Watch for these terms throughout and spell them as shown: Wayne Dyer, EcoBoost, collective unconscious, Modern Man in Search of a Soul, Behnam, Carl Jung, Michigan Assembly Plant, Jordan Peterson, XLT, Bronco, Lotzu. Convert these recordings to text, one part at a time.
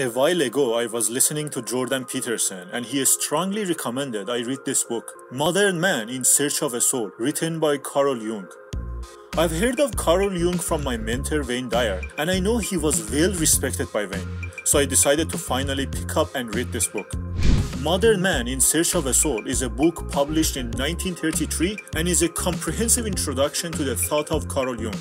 A while ago, I was listening to Jordan Peterson, and he strongly recommended I read this book, Modern Man in Search of a Soul, written by Carl Jung. I've heard of Carl Jung from my mentor Wayne Dyer, and I know he was well respected by Wayne, so I decided to finally pick up and read this book. Modern Man in Search of a Soul is a book published in 1933 and is a comprehensive introduction to the thought of Carl Jung.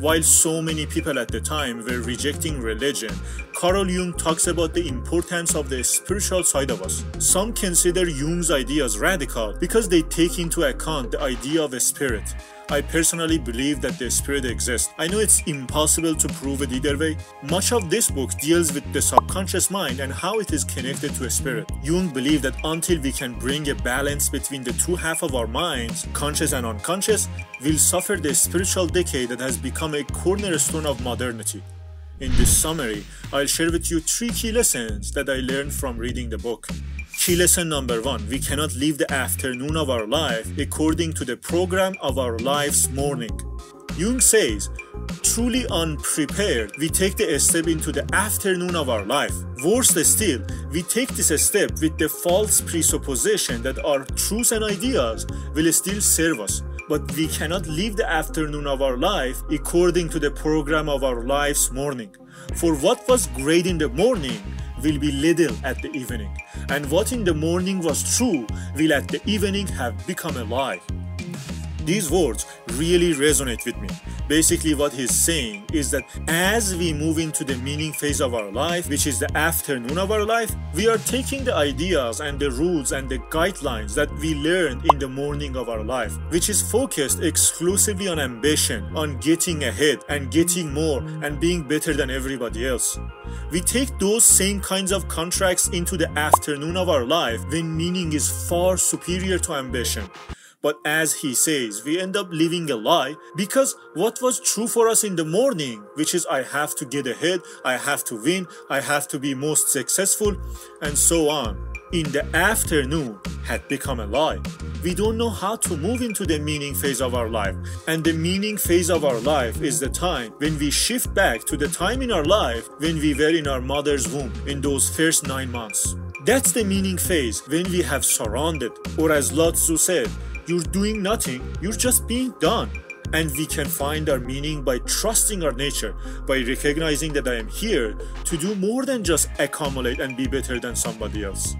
While so many people at the time were rejecting religion, Carl Jung talks about the importance of the spiritual side of us. Some consider Jung's ideas radical because they take into account the idea of a spirit. I personally believe that the spirit exists. I know it's impossible to prove it either way. Much of this book deals with the subconscious mind and how it is connected to a spirit. Jung believed that until we can bring a balance between the two halves of our minds, conscious and unconscious, we'll suffer the spiritual decay that has become a cornerstone of modernity. In this summary, I'll share with you three key lessons that I learned from reading the book. Key lesson number one, we cannot live the afternoon of our life according to the program of our life's morning. Jung says, truly unprepared, we take the step into the afternoon of our life. Worse still, we take this step with the false presupposition that our truths and ideas will still serve us. But we cannot live the afternoon of our life according to the program of our life's morning. For what was great in the morning will be little at the evening, and what in the morning was true will at the evening have become a lie. These words really resonate with me. Basically, what he's saying is that as we move into the meaning phase of our life, which is the afternoon of our life, we are taking the ideas and the rules and the guidelines that we learned in the morning of our life, which is focused exclusively on ambition, on getting ahead and getting more and being better than everybody else. We take those same kinds of contracts into the afternoon of our life when meaning is far superior to ambition. But as he says, we end up living a lie because what was true for us in the morning, which is I have to get ahead, I have to win, I have to be most successful, and so on, in the afternoon had become a lie. We don't know how to move into the meaning phase of our life. And the meaning phase of our life is the time when we shift back to the time in our life when we were in our mother's womb in those first 9 months. That's the meaning phase when we have surrendered, or as Lotzu said, you're doing nothing, you're just being done. And we can find our meaning by trusting our nature, by recognizing that I am here to do more than just accumulate and be better than somebody else.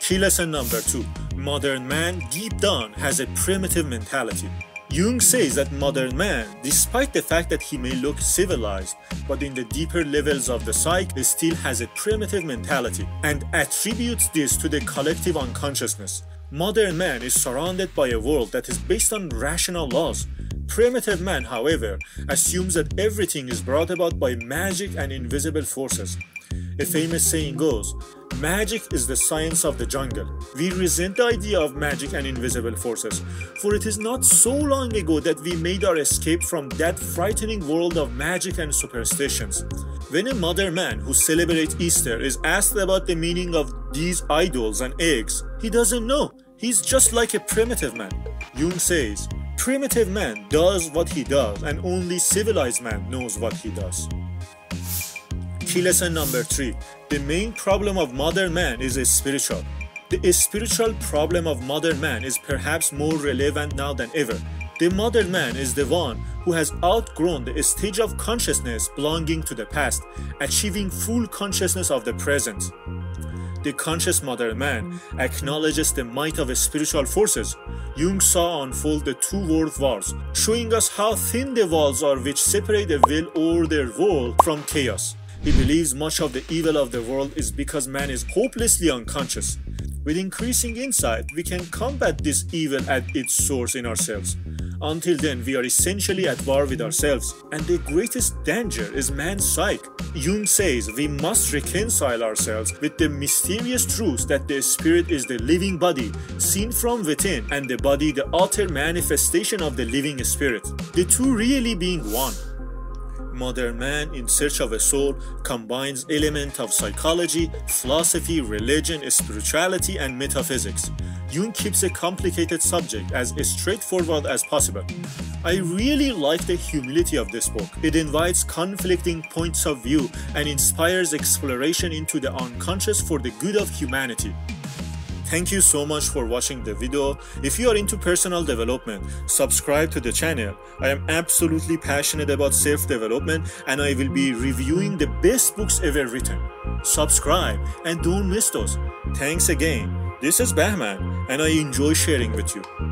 Key lesson number two, modern man deep down has a primitive mentality. Jung says that modern man, despite the fact that he may look civilized, but in the deeper levels of the psyche still has a primitive mentality and attributes this to the collective unconsciousness. Modern man is surrounded by a world that is based on rational laws. Primitive man, however, assumes that everything is brought about by magic and invisible forces. A famous saying goes, magic is the science of the jungle. We resent the idea of magic and invisible forces, for it is not so long ago that we made our escape from that frightening world of magic and superstitions. When a modern man who celebrates Easter is asked about the meaning of these idols and eggs, he doesn't know. He's just like a primitive man. Jung says, primitive man does what he does, and only civilized man knows what he does. Key lesson number three. The main problem of modern man is spiritual. The spiritual problem of modern man is perhaps more relevant now than ever. The modern man is the one who has outgrown the stage of consciousness belonging to the past, achieving full consciousness of the present. The conscious modern man acknowledges the might of spiritual forces. Jung saw unfold the two world wars, showing us how thin the walls are which separate the well-ordered world from chaos. He believes much of the evil of the world is because man is hopelessly unconscious. With increasing insight, we can combat this evil at its source in ourselves. Until then, we are essentially at war with ourselves, and the greatest danger is man's psyche. Jung says we must reconcile ourselves with the mysterious truth that the spirit is the living body, seen from within, and the body the outer manifestation of the living spirit, the two really being one. Modern Man in Search of a Soul combines elements of psychology, philosophy, religion, spirituality, and metaphysics. Jung keeps a complicated subject as straightforward as possible. I really like the humility of this book. It invites conflicting points of view and inspires exploration into the unconscious for the good of humanity. Thank you so much for watching the video. If you are into personal development, subscribe to the channel. I am absolutely passionate about self-development and I will be reviewing the best books ever written. Subscribe and don't miss those. Thanks again. This is Behnam and I enjoy sharing with you.